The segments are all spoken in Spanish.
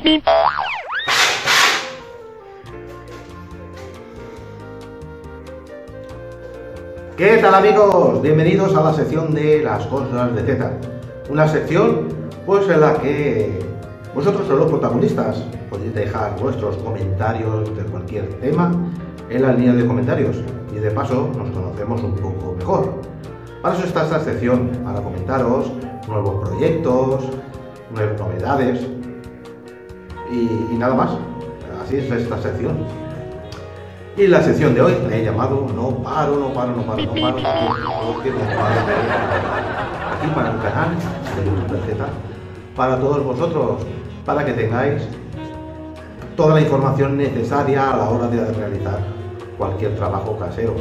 pipí. ¿Qué tal, amigos? Bienvenidos a la sección de Las Cosas de Zeta. Una sección pues en la que vosotros sois los protagonistas. Podéis dejar vuestros comentarios de cualquier tema en la línea de comentarios y de paso nos conocemos un poco mejor. Para eso está esta sección, para comentaros nuevos proyectos, nuevas novedades y nada más. Así es esta sección. Y la sección de hoy la he llamado No paro. Aquí para el canal de Zeta, para todos vosotros, para que tengáis toda la información necesaria a la hora de realizar cualquier trabajo casero.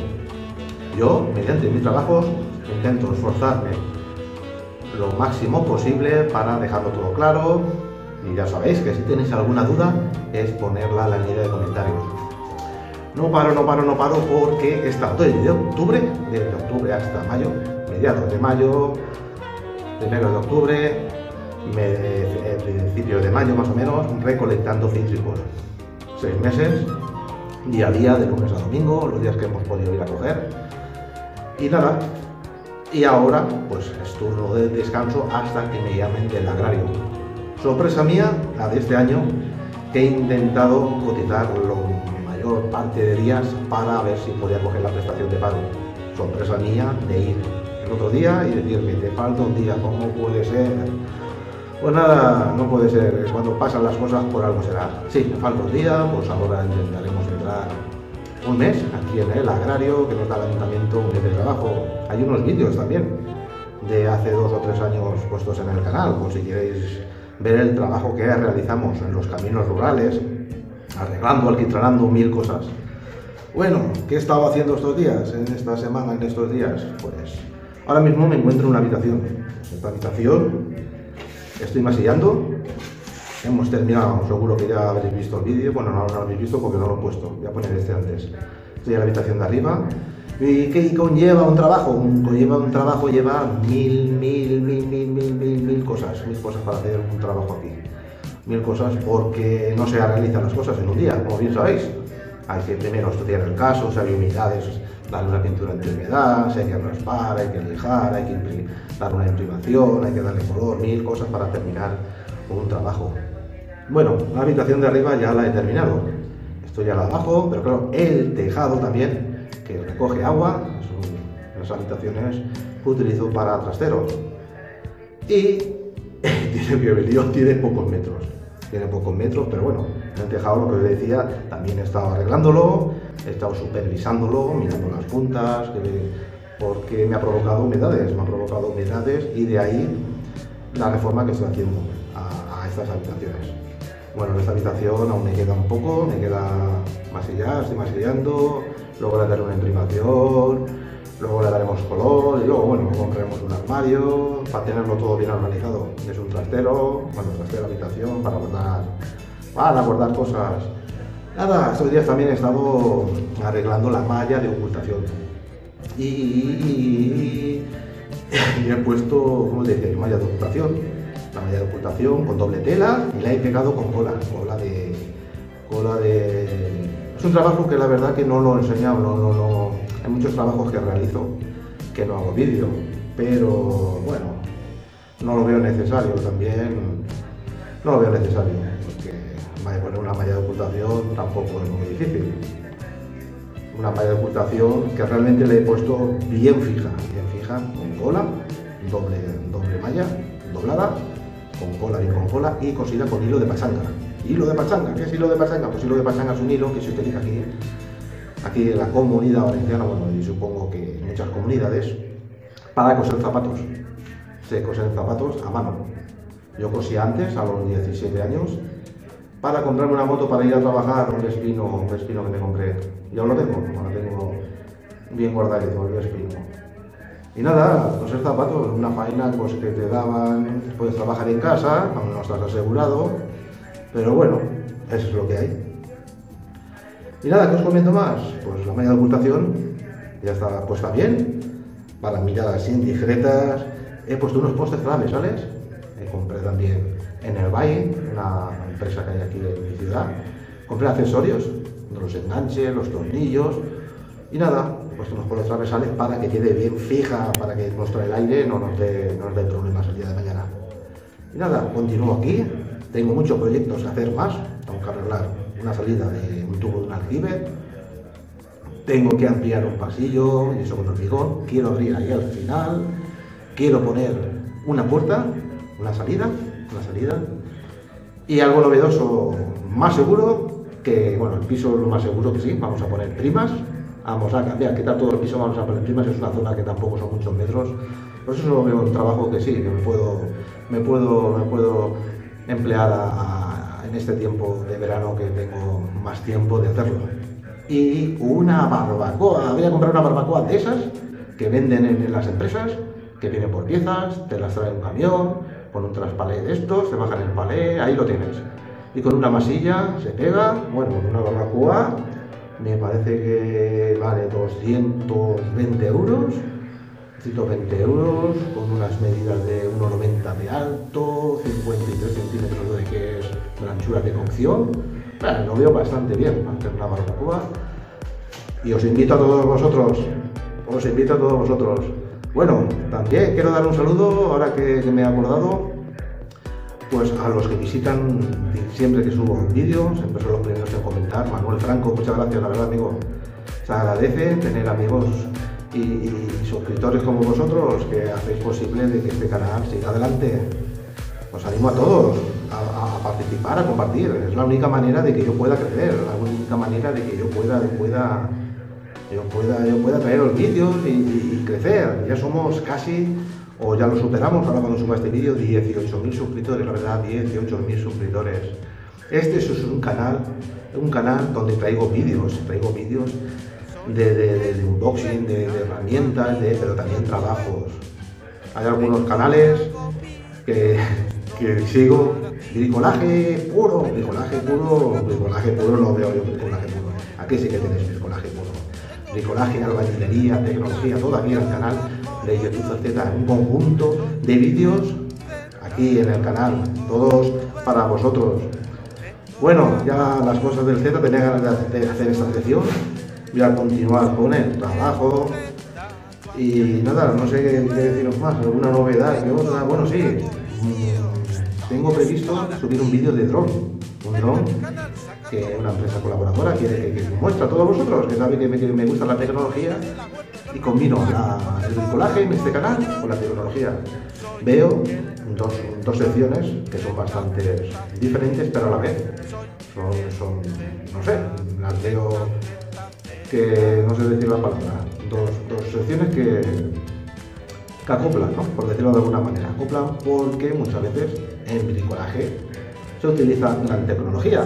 Yo, mediante mis trabajos, intento esforzarme lo máximo posible para dejarlo todo claro. Y ya sabéis que si tenéis alguna duda es ponerla en la línea de comentarios. No paro porque he estado desde octubre hasta mayo, mediados de mayo, primero de octubre, principio de mayo más o menos, recolectando cítricos. 6 meses, día a día, de lunes a domingo, los días que hemos podido ir a coger. Y nada, y ahora pues es turno de descanso hasta que me llamen del agrario. Sorpresa mía, la de este año, que he intentado cotizar la mayor parte de días para ver si podía coger la prestación de pago. Sorpresa mía de ir el otro día y decirme, te falta un día, ¿cómo puede ser? Pues nada, no puede ser, cuando pasan las cosas por algo será. Sí, me falta un día, pues ahora intentaremos entrar un mes aquí en el agrario, que nos da el ayuntamiento un mes de trabajo. Hay unos vídeos también de hace 2 o 3 años puestos en el canal, por si queréis ver el trabajo que realizamos en los caminos rurales, arreglando, alquitranando, 1000 cosas. Bueno, ¿qué he estado haciendo estos días, en esta semana, en estos días? Pues ahora mismo me encuentro en una habitación. Esta habitación estoy masillando, hemos terminado, seguro que ya habréis visto el vídeo, bueno, no lo habéis visto porque no lo he puesto, voy a poner este antes. Estoy en la habitación de arriba. ¿Y qué conlleva un trabajo? Conlleva un trabajo, lleva mil cosas para hacer un trabajo aquí. 1000 cosas porque no se realizan las cosas en un día, como bien sabéis. Hay que primero estudiar el caso, si hay humedades, darle una pintura en termedad, si hay que raspar, hay que lijar, hay que dar una imprimación, hay que darle color, 1000 cosas para terminar un trabajo. Bueno, la habitación de arriba ya la he terminado. Estoy ya la de abajo, pero claro, el tejado también, que recoge agua, son las habitaciones que utilizo para trasteros. Y tiene pocos metros. Tiene pocos metros, pero bueno, el tejado, lo que os decía, también he estado arreglándolo, he estado supervisándolo, mirando las puntas, porque me ha provocado humedades y de ahí la reforma que estoy haciendo a estas habitaciones. Bueno, en esta habitación aún me queda un poco, me queda masillar, estoy masillando, luego le daré una imprimación, luego le daremos color y luego, bueno, compraremos un armario para tenerlo todo bien organizado. Es un trastero, bueno, trastero, habitación para guardar cosas. Nada, estos días también he estado arreglando la malla de ocultación y he puesto, ¿cómo te dice? Malla de ocultación, la malla de ocultación con doble tela y la he pegado con cola de... Es un trabajo que la verdad que no lo he enseñado, no. Hay muchos trabajos que realizo que no hago vídeo, pero bueno, no lo veo necesario también, no lo veo necesario, porque poner una malla de ocultación tampoco es muy difícil. Una malla de ocultación que realmente le he puesto bien fija, con cola, doble malla, doblada, con cola y cosida con hilo de pachanga. ¿Hilo de pachanga? ¿Qué es hilo de pachanga? Pues hilo de pachanga es un hilo que se utiliza aquí en la comunidad valenciana, bueno, y supongo que en muchas comunidades, para coser zapatos. Se cosen zapatos a mano. Yo cosía antes, a los 17 años, para comprarme una moto para ir a trabajar, un espino que me compré. Ya lo tengo, ahora tengo bien guardadito el espino. Y nada, coser zapatos, una faena pues, que te daban, puedes trabajar en casa, aún no estás asegurado, pero bueno, eso es lo que hay. Y nada, ¿qué os comento más? Pues la malla de ocultación ya está puesta bien, para miradas indirectas. He puesto unos postes claves, ¿sabes? Compré también en el Valle, una empresa que hay aquí de mi ciudad. Compré accesorios, los enganches, los tornillos y nada, pues unos polos transversales para que quede bien fija, para que nuestro el aire no nos dé problemas el día de mañana. Y nada, continúo aquí, tengo muchos proyectos que hacer más, tengo que arreglar una salida de un tubo de un aljibe, tengo que ampliar un pasillo y eso con hormigón, quiero abrir ahí al final, quiero poner una puerta, una salida y algo novedoso más seguro, que bueno, el piso lo más seguro que sí, vamos a poner primas, vamos a cambiar, quitar todo el piso, vamos a poner primas, es una zona que tampoco son muchos metros, por eso solo veo un trabajo que sí, que me puedo emplear en este tiempo de verano que tengo más tiempo de hacerlo. Y una barbacoa, voy a comprar una barbacoa de esas que venden en las empresas, que vienen por piezas, te las trae un camión, con un traspalé de estos, te bajan el palé, ahí lo tienes. Y con una masilla se pega, bueno, una barbacoa, me parece que vale 220 €, 120 euros, con unas medidas de 1,90 de alto, 53 centímetros de que es la anchura de cocción. Bueno, lo veo bastante bien para hacer una barbacoa. Y os invito a todos vosotros. Bueno, también quiero dar un saludo, ahora que me he acordado, pues a los que visitan siempre que subo un vídeo, siempre son los primeros en comentar. Manuel Franco, muchas gracias, la verdad, amigo. Se agradece tener amigos y suscriptores como vosotros que hacéis posible de que este canal siga adelante. Os animo a todos a participar, a compartir. Es la única manera de que yo pueda crecer, la única manera de que yo pueda traeros vídeos y crecer. Ya somos casi, o ya lo superamos, ahora cuando suba este vídeo, 18.000 suscriptores, la verdad, 18.000 suscriptores. Este es un canal donde traigo vídeos de unboxing, de herramientas, pero también trabajos. Hay algunos canales que sigo, bricolaje puro, no veo yo bricolaje puro, aquí sí que tenéis bricolaje puro, bricolaje, albañilería, tecnología, todavía el canal de El Zeta, un conjunto de vídeos aquí en el canal, todos para vosotros. Bueno, ya las cosas del Zeta, tenía ganas de hacer esta sección, voy a continuar con el trabajo. Y nada, no sé qué deciros más, alguna novedad, bueno sí, tengo previsto subir un vídeo de dron, un dron que una empresa colaboradora quiere que muestre a todos vosotros, que sabe que me gusta la tecnología y combino el bricolaje en este canal con la tecnología. Veo dos secciones que son bastante diferentes, pero a la vez son no sé, las veo, que no sé decir la palabra, dos secciones que acoplan, ¿no? Por decirlo de alguna manera, acoplan, porque muchas veces en bricolaje se utiliza gran tecnología.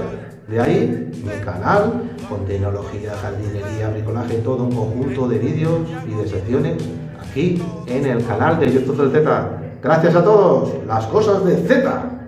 De ahí mi canal con tecnología, jardinería, bricolaje, todo un conjunto de vídeos y de secciones aquí en el canal de El Zeta. Gracias a todos, las cosas de Zeta.